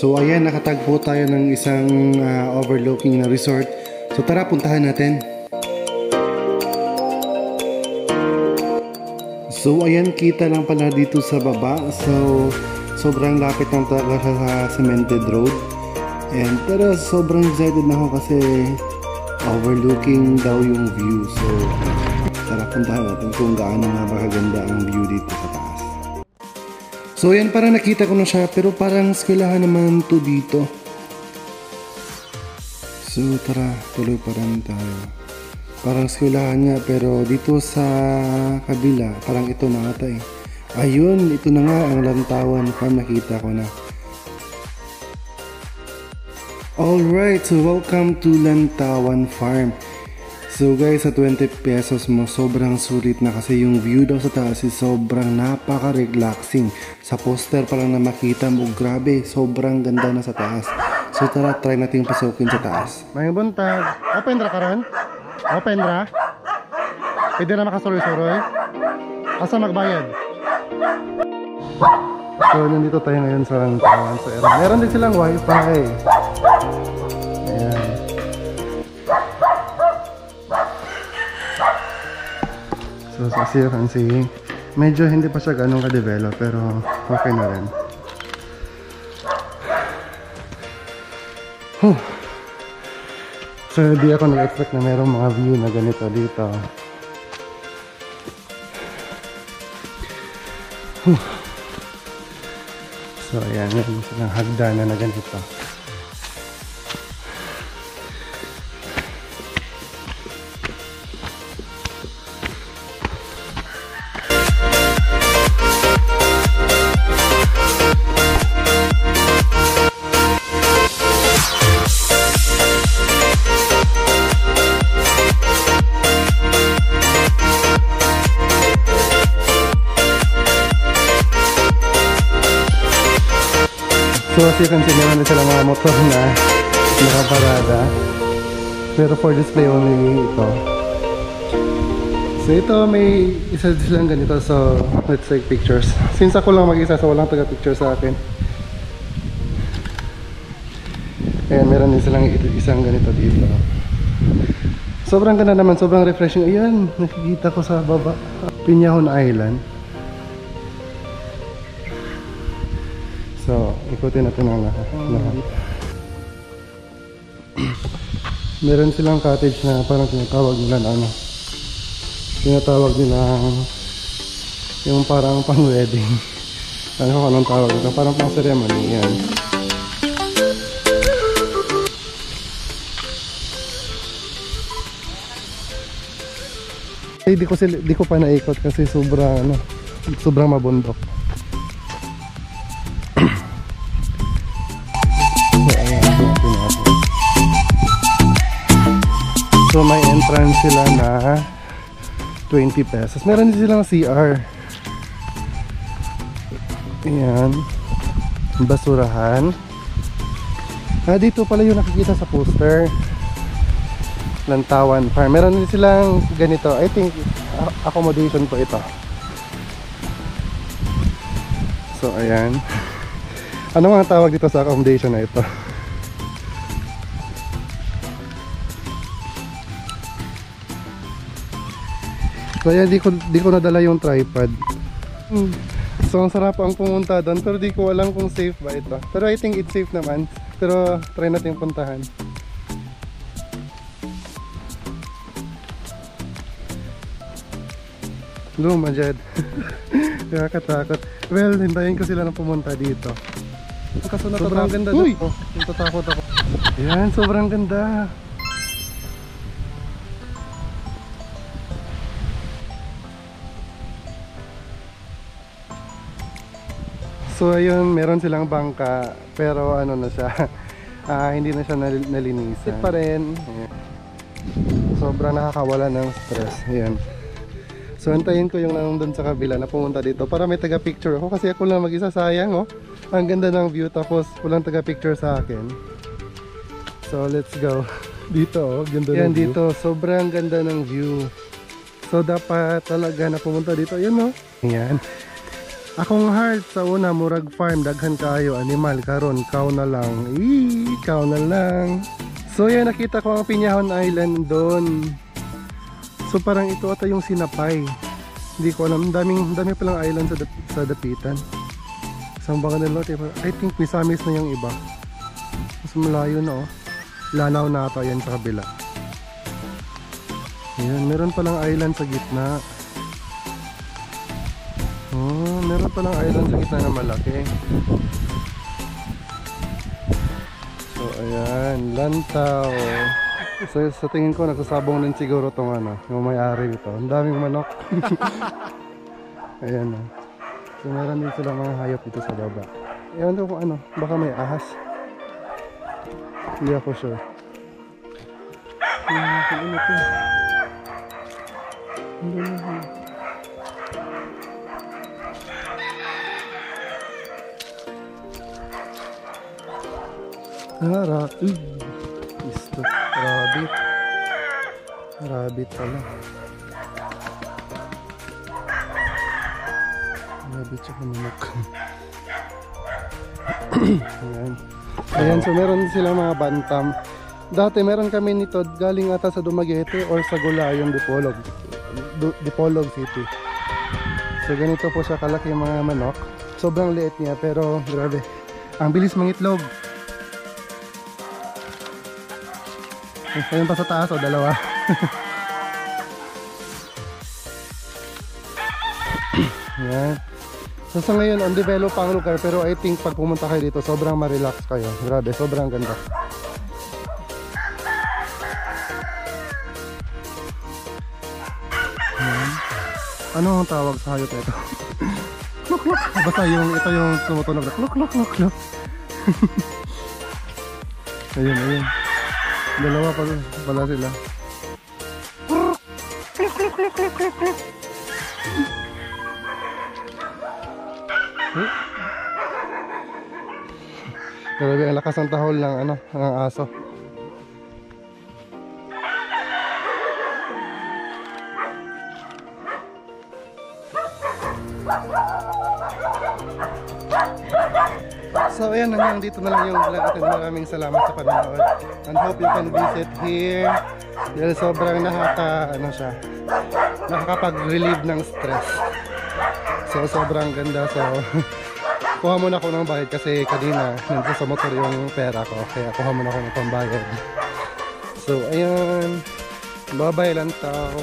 So ayan, nakatagpo tayo ng isang overlooking na resort. So tara, puntahan natin. So ayan, kita lang pala dito sa baba. So sobrang lapit ng talaga sa cemented road. And tara, sobrang excited na ako kasi overlooking daw yung view. So tara, puntahan natin kung gaano napakaganda ang view dito sa taas. So yan, parang nakita ko na siya pero parang skwilahan naman to dito. So tara, tuloy pa rin tayo. Parang skwilahan nga pero dito sa kabila parang ito na ata eh. Ayun, ito na nga ang lantawan, parang nakita ko na. Alright, so welcome to Lantawan Farm. So guys, sa 20 pesos mo, sobrang sulit na kasi yung view daw sa taas is sobrang napaka-relaxing. Sa poster pa lang na makita mo, grabe, sobrang ganda na sa taas. So tara, try natin pasukin sa taas. May buntag. Open ra karon? Open ra? Pwede na makasuloy-suroy? Asa magbayad? So nandito tayo ngayon sa Lantawan. So meron din silang wifi. Ayan. So as you can see, medyo hindi pa siya ganun ka-develop pero okay na rin. Huh. So di ako nag-expect na merong mga view na ganito dito. Huh. So ayan, meron silang hagdanan na ganito. So as you can see, meron na silang mga motor na nakaparada pero for display only ito. So ito, may isa silang ganito. So let's take pictures. Since ako lang mag-isa, so walang taga-picture sa akin. Ayan, meron din silang isang ganito dito. Sobrang ganda naman, sobrang refreshing. Ayan, nakikita ko sa baba, Piñahon Island. So, ikutin natin ang lahat. Meron silang cottage na parang tinatawag nila na ano. Tinatawag nila yung parang pang-wedding. Ano kung anong tawag nila. Parang pang-ceremony. Yan. Ay, di ko pa naikot kasi sobrang, ano, sobrang mabundok. So may entrance sila na 20 pesos. Meron din silang CR. Ayan. Basurahan. Ah, dito pala yung nakikita sa poster. Lantawan Farm. Meron din silang ganito. I think accommodation po ito. So ayan. Ano mga tawag dito sa accommodation na ito? Kaya di ko nadala yung tripod. So ang sarap ang pumunta doon pero di ko alam kung safe ba ito. Pero I think it's safe naman. Pero try natin puntahan. Lumajad. Nakakatakot. Well, hintayin ko sila na pumunta dito. Kaso sobrang ganda doon. Oh, natatakot ako. Ayan, sobrang ganda. So ayun, meron silang bangka pero ano na siya, hindi na siya nalinisan. Sit pa rin. Ayan. Sobrang nakakawala ng stress. Ayan. So antayin ko yung nandun sa kabila na pumunta dito para may taga-picture ako kasi ako lang mag-isa, sayang oh. Ang ganda ng view tapos walang taga-picture sa akin. So let's go. Dito oh, ganda ng view. Dito, sobrang ganda ng view. So dapat talaga na pumunta dito. Ayan oh. Ayan. Akong heart sa una murag farm daghan kayo animal karon kaw na lang. Kaw na lang. So yan, nakita ko ang Piñahon Island doon. So parang ito ata yung sinapay. Hindi ko alam, dami palang island sa dapitan. Sambangan na lot, I think misamis na yung iba. Mas malayo na, oh. Lanaw na ata yan sa kabila. Ayan, meron palang island sa gitna. Oh, meron palang island sa gitna na malaki. So ayan, lantaw. So sa tingin ko nagsasabong din siguro itong yung may-ari nito. Ang daming manok. Ayan o. So meron din silang mga hayop dito sa baba. Ewan ko kung baka may ahas. Hindi ako sure. Ang isto, rabbit pala, rabbit tsaka manok. Ayan. Ayan, so meron silang mga bantam. Dati meron kami nito galing ata sa Dumaguete or sa Gulayon, Dipolog City. So ganito po siya kalaki yung mga manok. Sobrang liit niya pero grabe, ang bilis mangitlog. Ayun pa sa taas, o dalawa. Ayan. So sa ngayon, undeveloped ang lugar, pero I think pag pumunta kayo dito, sobrang ma-relax kayo. Grabe, sobrang ganda. Ayan. Ano ang tawag sa hayop nito? Klok-klok. Basta ito yung tumutunog na klok-klok-klok-klok. Ayun, ayun. Dalawa pala sila. Grabe, ang lakas ng tahol ng ng aso. So ayan, hanggang dito na lang yung vlog natin. Maraming salamat sa panonood. And hope you can visit here. Dahil sobrang nakakapag-relieve ng stress. So sobrang ganda. So kuha muna ako ng bayad kasi kanina nandito sa motor yung pera ko. Kaya kuha muna ako ng pambayad. So ayan. Bye-bye lang tao.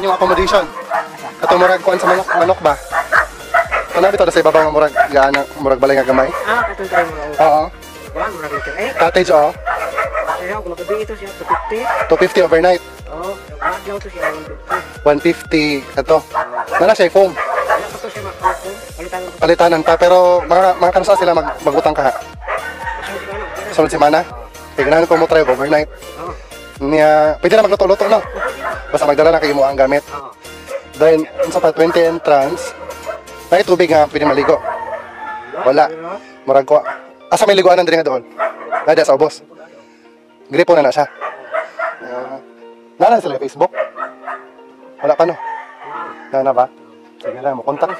Yung accommodation. Katumurag kuhan sa manok ba? Ano bitaw sa ibaba ng murag balay nga gamay? Ah, katong try mo. Oo. Ba, murag ito eh. Cottage oh. Ay, ako lang gabi ito siya 250 overnight. Oo, nakakalaw to siya 150 ato. Wala siya foam. Palitanan pa pero mga kansa sila magutang ka. Sunod semana. Tignan ko mo try overnight. Oo. Niya, pwede na magluto-luto no. Basta magdala na kayo mo ang gamit. Oo. Then sa 20 entrance. May tubig nga, pwede maligo. Wala. Murag ko. Asa may liguan nandiri nga doon? Nada sa ubos. Gripo na siya. Nana sila Facebook? Wala pa no? Nana ba? Sige lang, makontak.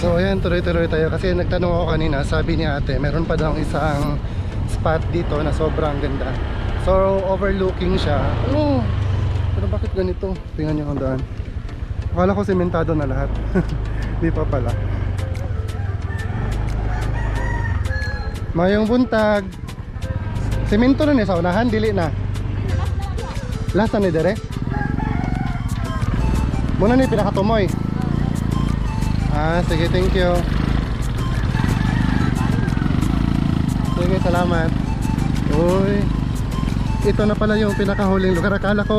So ayan, tuloy-tuloy tayo. Kasi nagtanong ako kanina, sabi ni ate, meron pa daw isang spot dito na sobrang ganda. So overlooking siya. Ano? Pero bakit ganito? Tingnan niyo kung daan. Akala ko sementado na lahat. Di pa pala. Mayong buntag. Semento na sa unahan, dili na. Last na ni dere. Muna ni pinakatumoy. Ah, sige, thank you. Sige, salamat. Uy. Ito na pala yung pinakahuling lugar. Akala ko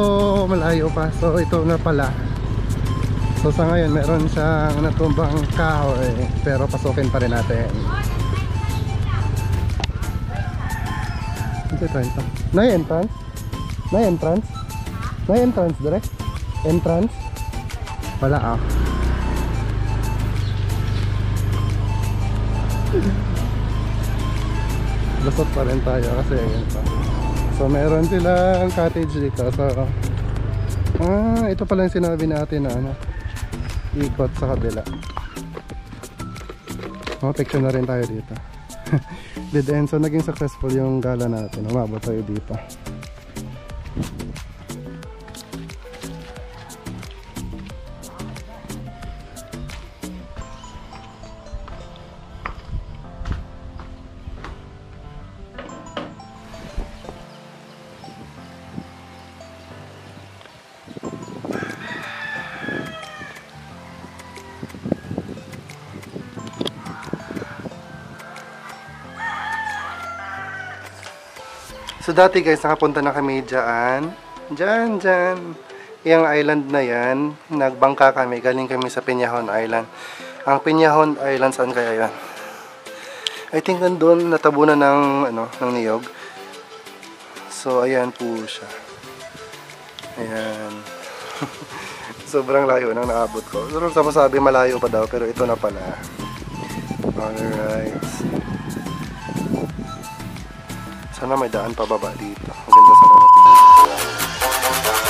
malayo pa. So ito na pala. So sa ngayon, meron siyang natumbang kahoy, pero pasukin pa rin natin. May entrance? May entrance? May entrance direct? Entrance? Wala ah. Lusot pa rin tayo kasi yun pa. So meron silang cottage dito. So, ito pala yung sinabi natin na ikot sa kabila. Picture na rin tayo dito. Did end. So naging successful yung gala natin. Umabot tayo dito. So dati guys, nakapunta na kami dyan. Yung island na yan, nagbangka kami. Galing kami sa Piñahon Island. Ang Piñahon Island, saan kaya yan? I think nandun, natabunan ng niyog. So ayan po siya. Ayan. Sobrang layo nang naabot ko. Sobrang sabi malayo pa daw, pero ito na pala. Alright. Sana may daan pa baba dito. Maganda sana.